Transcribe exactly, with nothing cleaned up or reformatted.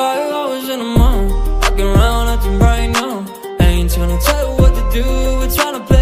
While I was in the mall, fucking around acting right now. I ain't tryna tell you what to do, we're tryna play.